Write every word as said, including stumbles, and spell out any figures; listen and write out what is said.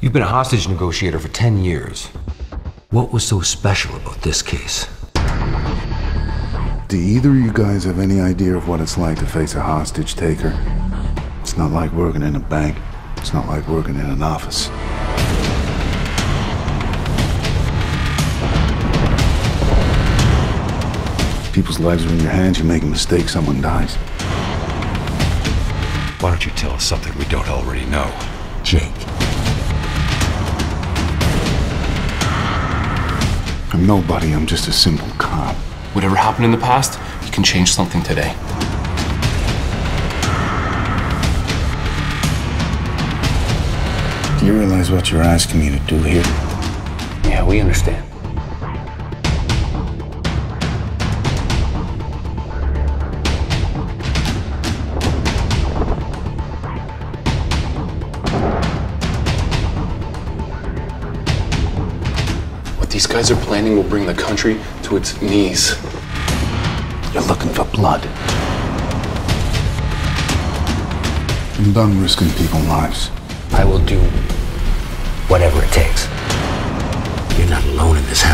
You've been a hostage negotiator for ten years. What was so special about this case? Do either of you guys have any idea of what it's like to face a hostage taker? It's not like working in a bank. It's not like working in an office. People's lives are in your hands. You make a mistake, someone dies. Why don't you tell us something we don't already know? Jake. I'm nobody, I'm just a simple cop. Whatever happened in the past, you can change something today. Do you realize what you're asking me to do here? Yeah, we understand. What these guys are planning will bring the country to its knees. You're looking for blood. I'm done risking people's lives. I will do whatever it takes. You're not alone in this house.